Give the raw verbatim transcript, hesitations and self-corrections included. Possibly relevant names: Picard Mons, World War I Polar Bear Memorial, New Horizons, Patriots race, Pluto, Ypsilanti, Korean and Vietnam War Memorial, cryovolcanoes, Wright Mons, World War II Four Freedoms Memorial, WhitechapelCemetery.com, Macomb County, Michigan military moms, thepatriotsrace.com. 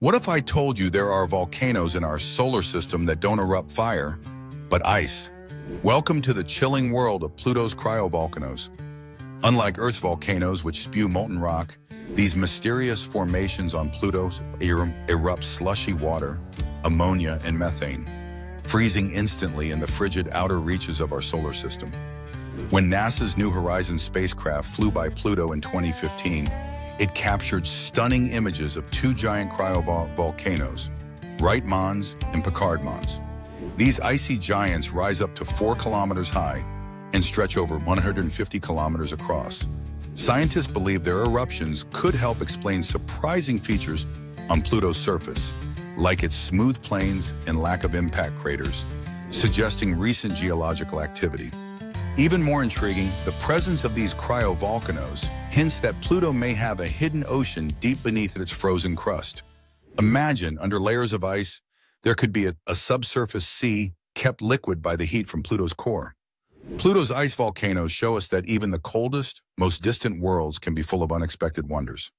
What if I told you there are volcanoes in our solar system that don't erupt fire, but ice? Welcome to the chilling world of Pluto's cryovolcanoes. Unlike Earth's volcanoes, which spew molten rock, these mysterious formations on Pluto er- erupt slushy water, ammonia, and methane, freezing instantly in the frigid outer reaches of our solar system. When NASA's New Horizons spacecraft flew by Pluto in twenty fifteen, it captured stunning images of two giant cryovolcanoes, Wright Mons and Picard Mons. These icy giants rise up to four kilometers high and stretch over one hundred fifty kilometers across. Scientists believe their eruptions could help explain surprising features on Pluto's surface, like its smooth plains and lack of impact craters, suggesting recent geological activity. Even more intriguing, the presence of these cryovolcanoes hints that Pluto may have a hidden ocean deep beneath its frozen crust. Imagine, under layers of ice, there could be a, a subsurface sea kept liquid by the heat from Pluto's core. Pluto's ice volcanoes show us that even the coldest, most distant worlds can be full of unexpected wonders.